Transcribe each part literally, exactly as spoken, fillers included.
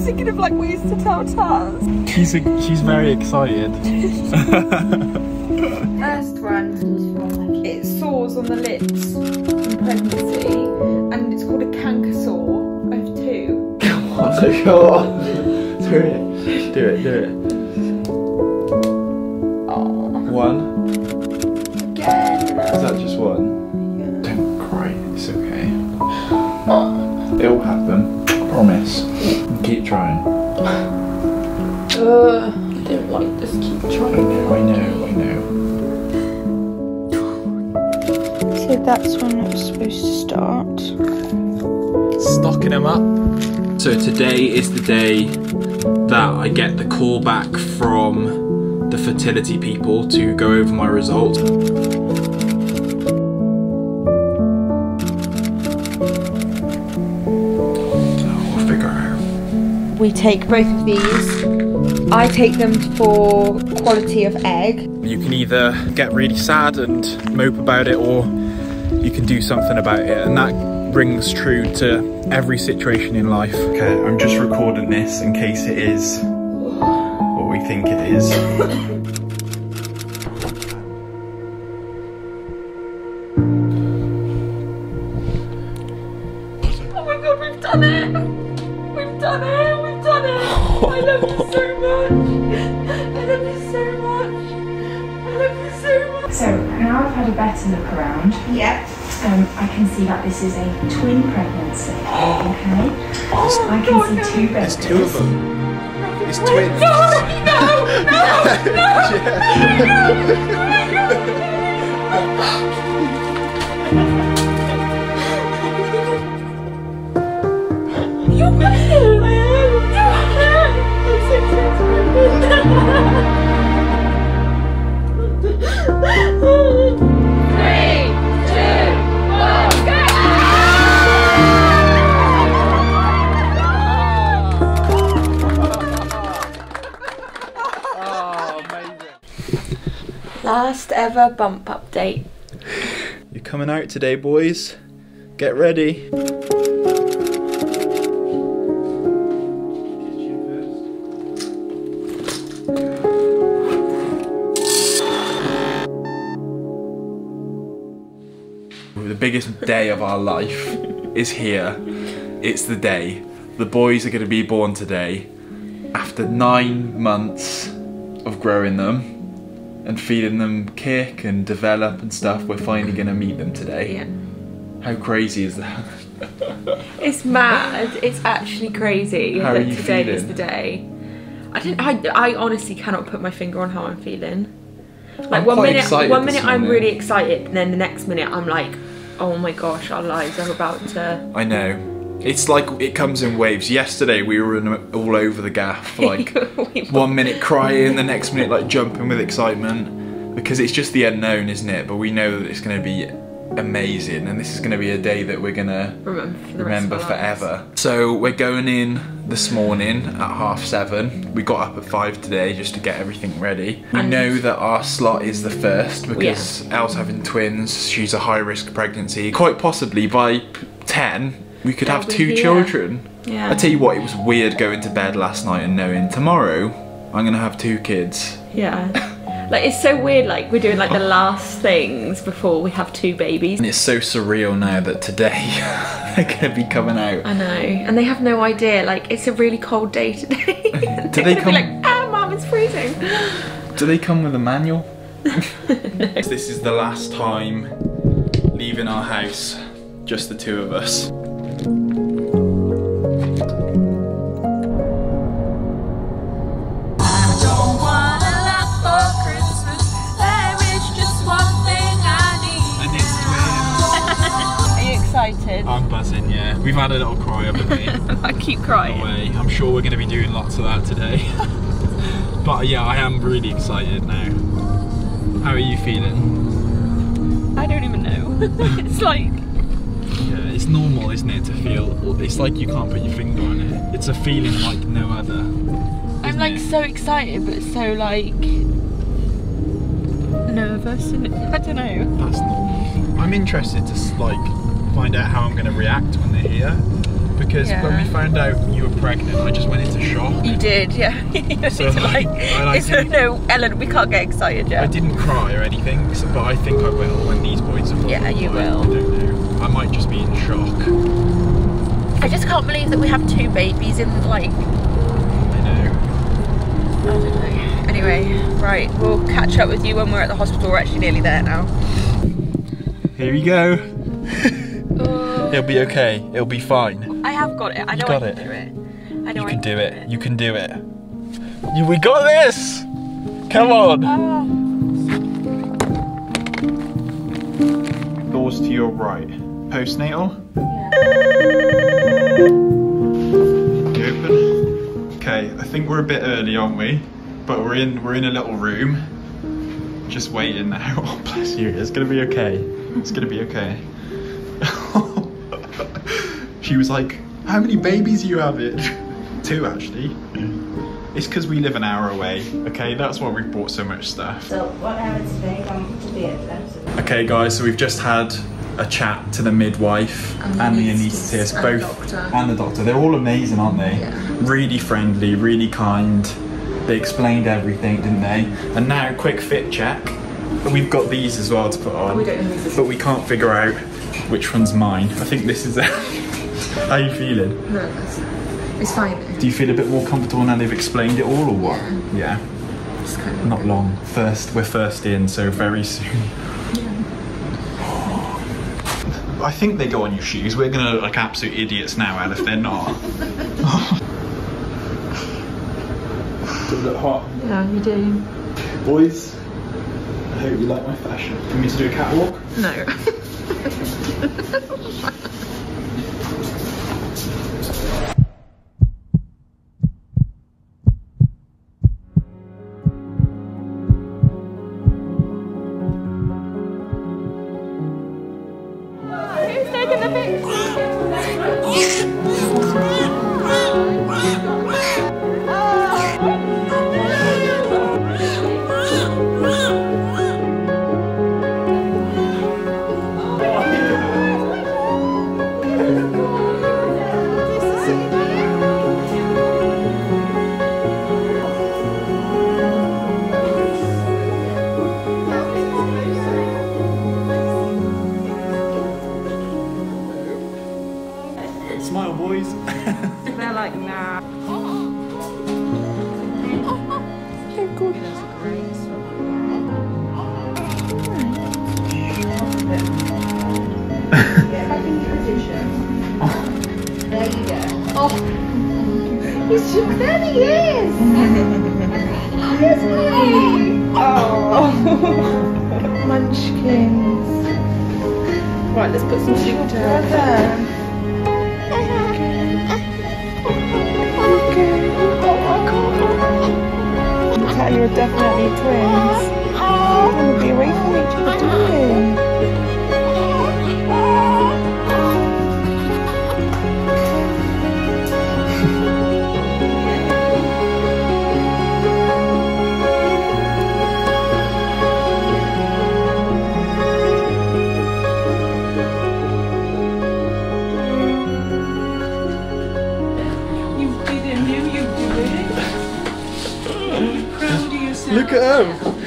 was thinking of like ways to tell Taz. She's a, she's very excited. First one, it sores on the lips in pregnancy, and it's called a canker sore. I have two. Come on, so go on. Do it, do it, do it. Aww. One. Again. Is that just one? Yeah. Don't cry. It's okay. It will happen. I promise. Keep trying. Uh, I don't like this. Keep trying. I know, I know, I know. So that's when it was supposed to start. Stocking him up. So today is the day that I get the call back from the fertility people to go over my results. We take both of these. I take them for quality of egg. You can either get really sad and mope about it, or you can do something about it, and that rings true to every situation in life. Okay, I'm just recording this in case it is what we think it is. Oh my god, we've done it! We've done it! I love you so much. I love you so much. I love you so much. So now I've had a better look around. Yep. Um, I can see that this is a twin pregnancy. Okay. Oh, I can God, see no. two babies. There's two of them. It's twins. No! No! No! No! No! No! No! No! Last ever bump update. You're coming out today, boys. Get ready. The biggest day of our life is here. It's the day. The boys are going to be born today. After nine months of growing them, and feeding them kick and develop and stuff, we're finally gonna meet them today. Yeah. How crazy is that? It's mad. It's actually crazy. How that are you today feeling? Is the day. I didn't. I, I honestly cannot put my finger on how I'm feeling. Like I'm one minute, one minute I'm really excited, and then the next minute I'm like, oh my gosh, our lives are about to. I know. It's like it comes in waves. Yesterday we were in, all over the gaff, like we one minute crying, the next minute like jumping with excitement, because it's just the unknown, isn't it? But we know that it's going to be amazing, and this is going to be a day that we're going to remember, remember forever. So we're going in this morning at half seven. We got up at five today just to get everything ready. We know that our slot is the first because yeah. Elle's having twins. She's a high risk pregnancy. Quite possibly by ten. We could That'll have two children. Yeah. I tell you what, it was weird going to bed last night and knowing tomorrow I'm gonna have two kids. Yeah. Like it's so weird, like we're doing like the last things before we have two babies. And it's so surreal now that today they're gonna be coming out. I know, and they have no idea, like it's a really cold day today. Do they come be like, ah mum, it's freezing. Do they come with a manual? No. This is the last time leaving our house, just the two of us. I'm buzzing, yeah. We've had a little cry, haven't we? I keep crying. Away. I'm sure we're going to be doing lots of that today. But yeah, I am really excited now. How are you feeling? I don't even know. It's like... Yeah, it's normal, isn't it, to feel... It's like you can't put your finger on it. It's a feeling like no other. I'm like it? so excited, but so like... nervous. And I don't know. That's normal. I'm interested to like... find out how I'm going to react when they're here, because yeah. when we found out you were pregnant, I just went into shock. You did, yeah. you so to like, I, like so no, Ellen, we can't get excited yet. I didn't cry or anything, so, but I think I will when these boys are born. Yeah, you I, will. I don't know. I might just be in shock. I just can't believe that we have two babies in like... I know. I don't know. Anyway, right, we'll catch up with you when we're at the hospital. We're actually nearly there now. Here we go. Uh, It'll be okay. It'll be fine. I have got it. I know I can do it. I know I can do it. You can do it. You, we got this! Come on! Oh. Doors to your right. Postnatal? Yeah. You open? Okay, I think we're a bit early, aren't we? But we're in we're in a little room, just waiting now. Oh, bless you. It's gonna be okay. It's gonna be okay. She was like, "How many babies you have it?" Two, actually. It's because we live an hour away. Okay, that's why we've bought so much stuff. So what happens today? Going to be at that. Okay, guys. So we've just had a chat to the midwife and, and the anaesthetist, both, and the doctor. They're all amazing, aren't they? Yeah. Really friendly, really kind. They explained everything, didn't they? And now, quick fit check. We've got these as well to put on, we don't know these but we can't figure out which one's mine. I think this is. How are you feeling? No, it's fine. Do you feel a bit more comfortable now they've explained it all, or what? Yeah. yeah. It's kind of Not good. long. First, we're first in, so very soon. Yeah. I think they go on your shoes. We're gonna look like absolute idiots now, Elle, if they're not. Does it look hot? Yeah, you do. Boys, I hope you like my fashion. Do you want me to do a catwalk? No. Oh, who's taking the picture? Smile, boys. They're like, nah. They're gorgeous. There you go. Oh. He's just, there he is. Yes, boy. Oh. Munchkins. Right, let's put some sugar together. You're definitely twins. You're going to be away from each other, darling. Look at him! What's he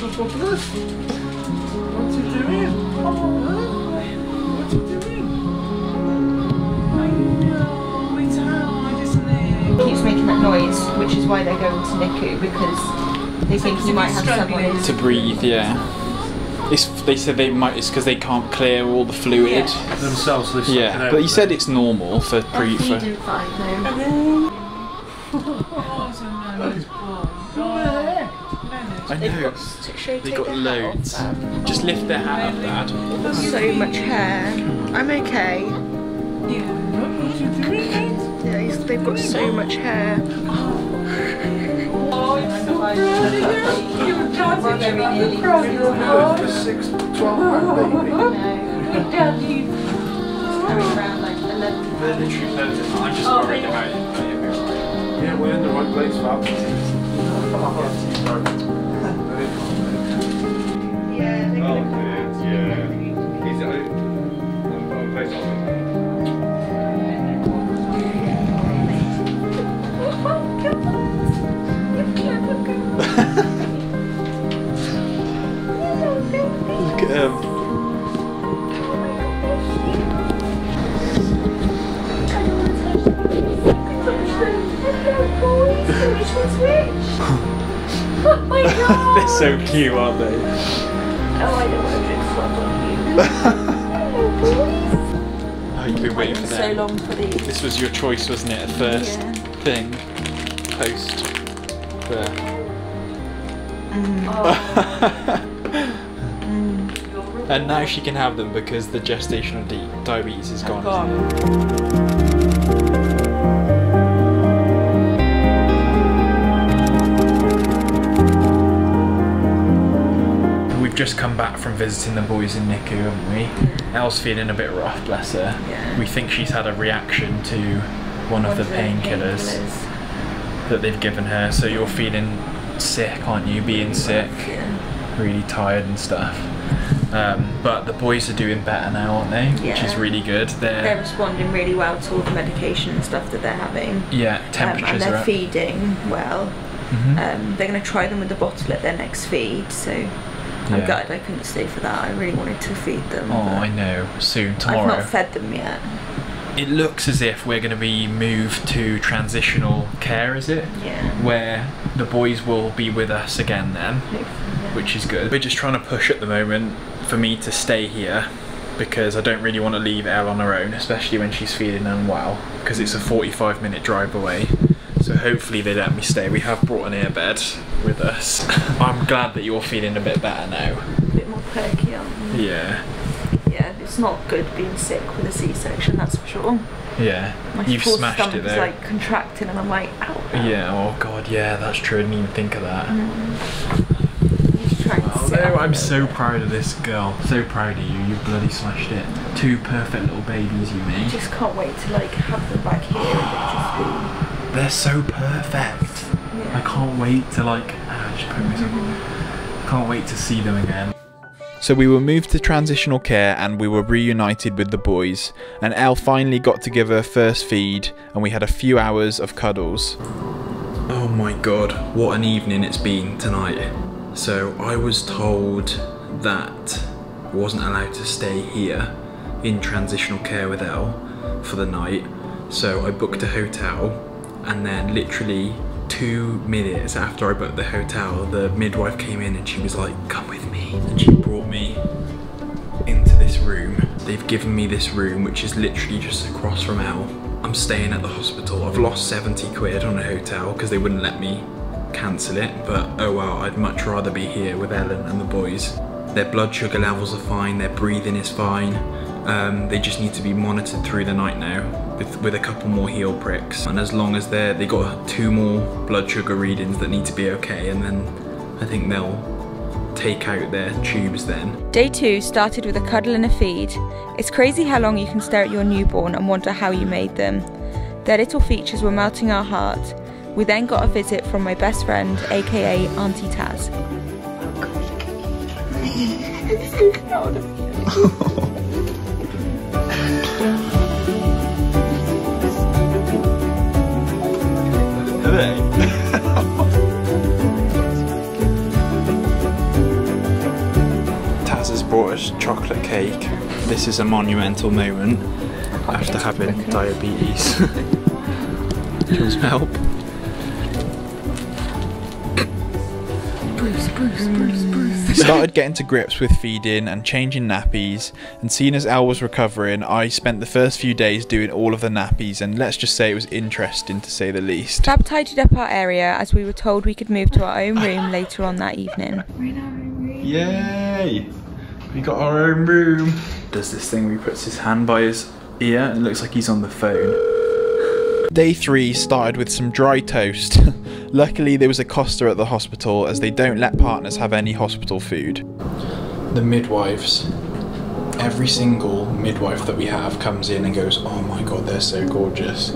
doing? What's he doing? I know, it's hard, isn't it? He keeps making that noise, which is why they're going to N I C U, because they think he might have someone to breathe, yeah. It's, they said they might, it's because they can't clear all the fluid. Yeah. Themselves, they yeah, but he said it's normal for pre- for... I They've know. Got, they got loads. Um, Just lift their hat up, Dad. Oh, so much hair. I'm okay. Yeah, they've got so much hair. Oh, it's so pretty. You're dancing around the crowd. You're going for six, twelve, baby. Daddy. It's coming around like eleven. They're literally loads of I'm just worried about it. Yeah, we're in the right place for our Yeah, they're oh, good, yeah. He's at home. They're so cute, aren't they? Oh, I don't want to drink slop on you. Oh, you've been waiting for that. So long for these. This was your choice, wasn't it? At first yeah. thing, post. There. Mm. Oh. mm. And now she can have them because the gestational di diabetes is gone. gone. Just come back from visiting the boys in N I C U, haven't we? Elle's feeling a bit rough, bless her. Yeah. We think she's had a reaction to one, one of the painkillers pain that they've given her. So you're feeling sick, aren't you? Being sick, yeah. really tired and stuff. Um, but the boys are doing better now, aren't they? Yeah. Which is really good. They're, they're responding really well to all the medication and stuff that they're having. Yeah, temperatures um, and they're are up. feeding well. Mm-hmm. um, they're going to try them with the bottle at their next feed. So. Yeah. I'm gutted I couldn't stay for that. I really wanted to feed them. Oh, I know. Soon, tomorrow. I've not fed them yet. It looks as if we're going to be moved to transitional care, is it? Yeah. Where the boys will be with us again then, yeah. which is good. We're just trying to push at the moment for me to stay here because I don't really want to leave Elle on her own, especially when she's feeling unwell, because it's a forty-five minute drive away. So hopefully they let me stay. We have brought an airbed with us. I'm glad that you're feeling a bit better now. A bit more perky, aren't you? Yeah. Yeah, it's not good being sick with a C section, that's for sure. Yeah, My you've smashed it though. My like contracting and I'm like, ow, ow. Yeah, oh god, yeah, that's true. I didn't even think of that. Mm. Oh, no, I'm so proud of this girl. So proud of you. You bloody smashed it. Two perfect little babies you made. I just can't wait to like have them back here and just be... They're so perfect. Yeah. I can't wait to like, I just put myself on. Can't wait to see them again. So we were moved to transitional care and we were reunited with the boys, and Elle finally got to give her first feed and we had a few hours of cuddles. Oh my god, what an evening it's been tonight. So I was told that I wasn't allowed to stay here in transitional care with Elle for the night. So I booked a hotel. And then literally two minutes after I booked the hotel, the midwife came in and she was like, come with me. And she brought me into this room. They've given me this room, which is literally just across from Elle. I'm staying at the hospital. I've lost seventy quid on a hotel because they wouldn't let me cancel it. But oh well, I'd much rather be here with Ellen and the boys. Their blood sugar levels are fine. Their breathing is fine. Um, they just need to be monitored through the night now with, with a couple more heel pricks, and as long as they're they got two more blood sugar readings that need to be okay, and then I think they'll take out their tubes then. Day two started with a cuddle and a feed. It's crazy how long you can stare at your newborn and wonder how you made them. Their little features were melting our heart. We then got a visit from my best friend, aka Auntie Taz. Oh, Taz has brought us chocolate cake. This is a monumental moment after having diabetes. Do you want some help? Bruce, Bruce, Bruce, Bruce. We started getting to grips with feeding and changing nappies, and seeing as Elle was recovering, I spent the first few days doing all of the nappies, and let's just say it was interesting to say the least. Fab tidied up our area as we were told we could move to our own room later on that evening. We're in our own room. Yay! We got our own room. Does this thing where he puts his hand by his ear and it looks like he's on the phone. Day three started with some dry toast. Luckily, there was a Costa at the hospital, as they don't let partners have any hospital food. The midwives, every single midwife that we have comes in and goes, oh my god, they're so gorgeous.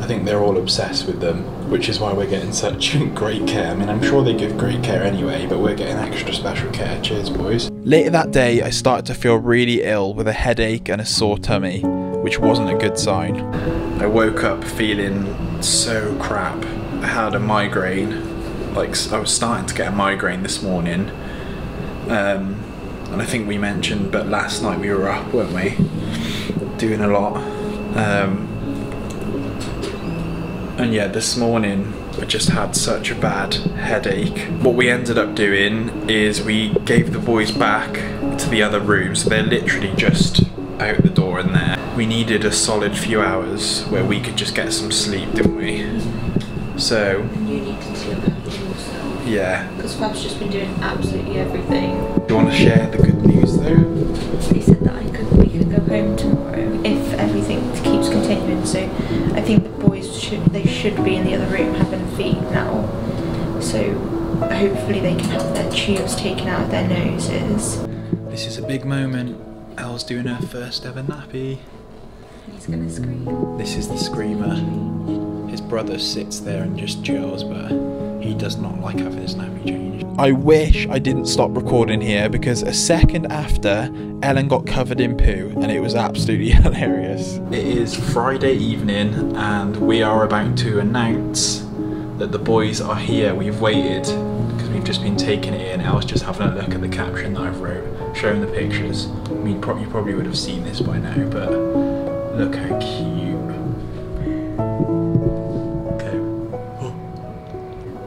I think they're all obsessed with them, which is why we're getting such great care. I mean, I'm sure they give great care anyway, but we're getting extra special care. Cheers, boys. Later that day, I started to feel really ill with a headache and a sore tummy, which wasn't a good sign. I woke up feeling so crap. I had a migraine, like I was starting to get a migraine this morning, um, and I think we mentioned, but last night we were up, weren't we, doing a lot, um, And yeah, this morning I just had such a bad headache. What we ended up doing is we gave the boys back to the other room, so they're literally just out the door in there. We needed a solid few hours where we could just get some sleep, didn't we? So you need to do that yourself. Yeah. Because Fab's just been doing absolutely everything. Do you want to share the good news though? They said that I could we could go home tomorrow if everything keeps continuing. So I think the boys should they should be in the other room having a feed now. So hopefully they can have their tubes taken out of their noses. This is a big moment. Elle's doing her first ever nappy. He's gonna scream. This is the screamer. His brother sits there and just chills, but he does not like having his nappy changed. I wish I didn't stop recording here because a second after, Ellen got covered in poo and it was absolutely hilarious. It is Friday evening and we are about to announce that the boys are here. We've waited because we've just been taking it in. Elle's just having a look at the caption that I've wrote. Showing the pictures. I mean, pro you probably would have seen this by now, but look how cute. Okay. Oh,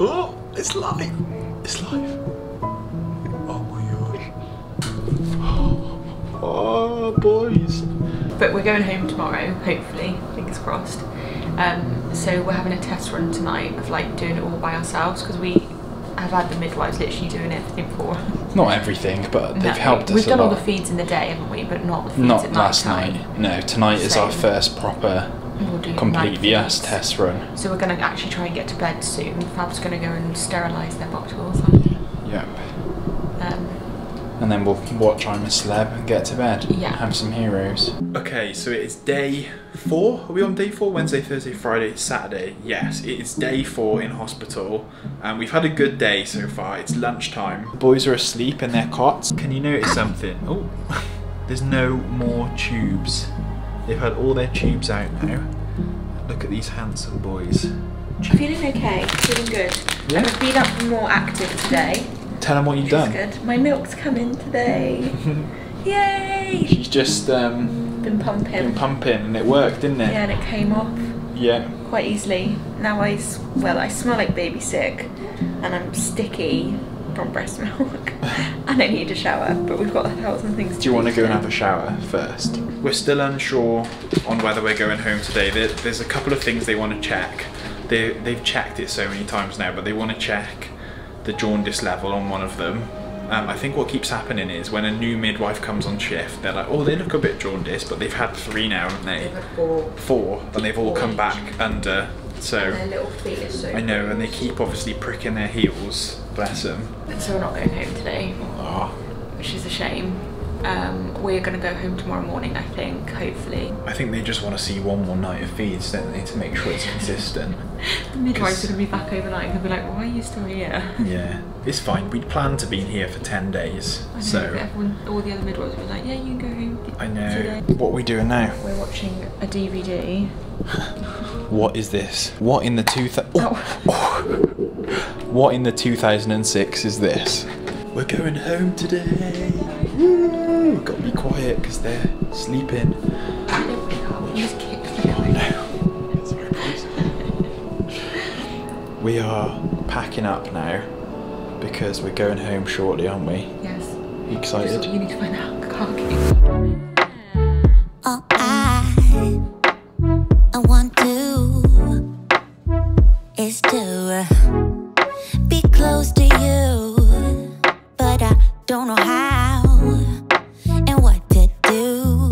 oh it's live. It's live. Oh my gosh. Oh, oh, boys. But we're going home tomorrow, hopefully, fingers crossed. Um, so we're having a test run tonight of like doing it all by ourselves because we have had the midwives literally doing everything for us. Not everything, but they've no, helped us. We've done a lot. All the feeds in the day, haven't we? But not the feeds not at night last time. night. No, tonight so is our first proper, we'll completely us test run. So we're going to actually try and get to bed soon. Fab's going to go and sterilise their bottles. Yep. Um, and then we'll watch I'm a Celeb and get to bed. Yeah. And have some heroes. Okay, so it is day four. Are we on day four? Wednesday, Thursday, Friday, Saturday. Yes, it is day four in hospital. And we've had a good day so far. It's lunchtime. The boys are asleep in their cots. Can you notice something? Oh, there's no more tubes. They've had all their tubes out now. Look at these handsome boys. I'm feeling okay, feeling good. Yeah. I've been up more active today. Tell them what you've done. Good. My milk's coming today. Yay! She's just um, been pumping. Been pumping, and it worked, didn't it? Yeah, and it came off. Yeah. Quite easily. Now I well, I smell like baby sick, and I'm sticky from breast milk, and I need a shower. But we've got a thousand things to do. Do you want to go and have a shower first? We're still unsure on whether we're going home today. There, there's a couple of things they want to check. They they've checked it so many times now, but they want to check the jaundice level on one of them. Um, I think what keeps happening is when a new midwife comes on shift, they're like, oh, they look a bit jaundiced, but they've had three now, haven't they? They've had four. Four, and they've all come back under, so. And their little feet are so. I know, and they keep obviously pricking their heels, bless them. So we're not going home today, oh. which is a shame. Um, we're gonna go home tomorrow morning, I think, hopefully. I think they just want to see one more night of feeds, don't they, to make sure it's consistent. The midwives are gonna be back overnight and they'll be like, why are you still here? Yeah, it's fine. We'd planned to be here for ten days, I know, so. Everyone, all the other midwives were like, yeah, you can go home. I know. Today. What are we doing now? We're watching a D V D. What is this? What in the two th oh. Oh. What in the two thousand six is this? We're going home today. Woo! Gotta be quiet because they're sleeping. I don't pick up, we just kick them. Oh no. Sorry, please. We are packing up now because we're going home shortly, aren't we? Yes. Are you excited? Just, you need to find out the car keys. Oh, I, I want to is to be close to you, but I don't know how. And what to do,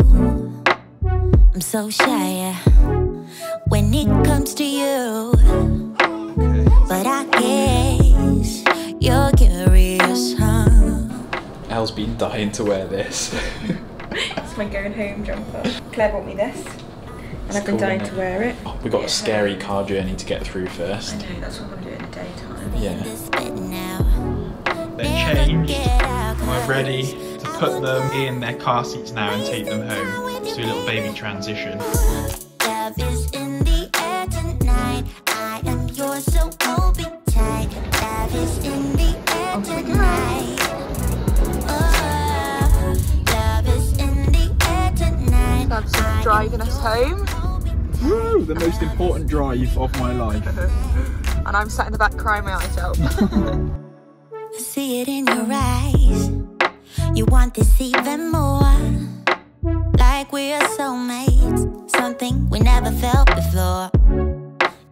I'm so shy when it comes to you, okay. But I guess you're curious, huh? Elle's been dying to wear this. It's my going home jumper. Claire bought me this, and it's I've been cool, dying to wear it. Oh, we've got yeah. a scary car journey to get through first. I know, that's what I'm doing in the daytime. Yeah. They're changed, I'm ready. Put them in their car seats now and take them home. Just do a little baby transition. Love is in the air tonight. I am yours, so hold me tight. Love is in the air tonight. Oh, love is in the air tonight. Bab's driving us home. Woo! The most important drive of my life. And I'm sat in the back crying my eyes out. I see it in your eyes. You want this even more. Like we are soulmates. Something we never felt before.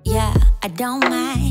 Yeah, I don't mind.